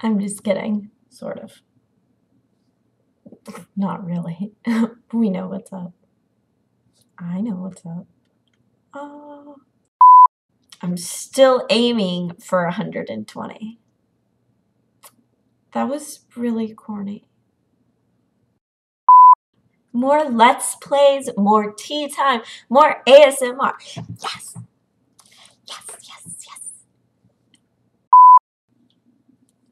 I'm just kidding. Sort of. Not really. We know what's up. I know what's up. Oh. I'm still aiming for 120. That was really corny. More Let's Plays, more tea time, more ASMR. Yes. Yes, yes, yes.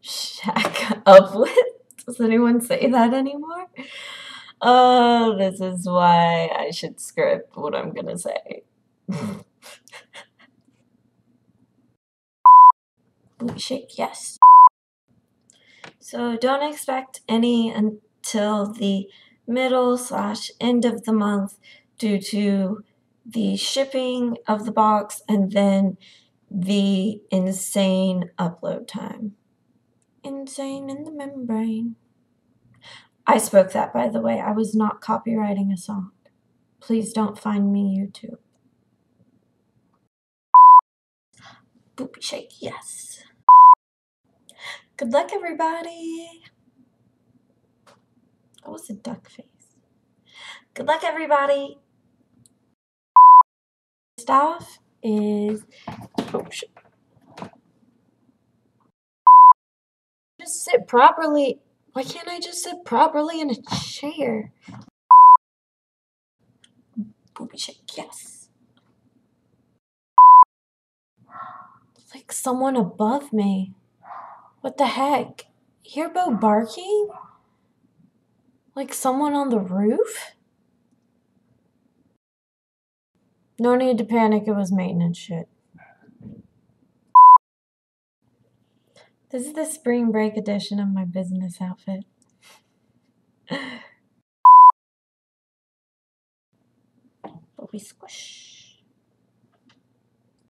Shack up with? Does anyone say that anymore? Oh, this is why I should script what I'm gonna say. Boot shake, yes. So don't expect any until the middle/end of the month due to the shipping of the box and then the insane upload time. Insane in the membrane. I spoke that, by the way. I was not copywriting a song. Please don't find me YouTube. Boopy shake, yes. Good luck, everybody. That was a duck face. Good luck, everybody. Stuff is... Oh, shit. Just sit properly. Why can't I just sit properly in a chair? Booby shake, yes. It's like someone above me. What the heck? Hear Bo barking? Like someone on the roof? No need to panic, it was maintenance shit. This is the spring break edition of my business outfit. But we squish.